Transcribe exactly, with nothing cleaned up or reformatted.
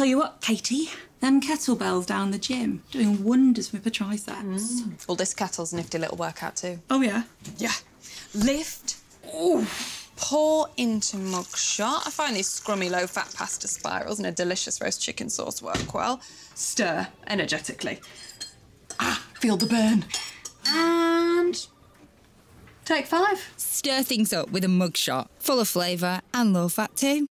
Tell you what, Katie, them kettlebells down the gym doing wonders for my triceps. Mm. Well, this kettle's a nifty little workout too. Oh, yeah? Yeah. Lift. Ooh. Pour into Mug Shot. I find these scrummy low-fat pasta spirals and a delicious roast chicken sauce work well. Stir energetically. Ah, feel the burn. And take five. Stir things up with a Mug Shot, full of flavour and low-fat too.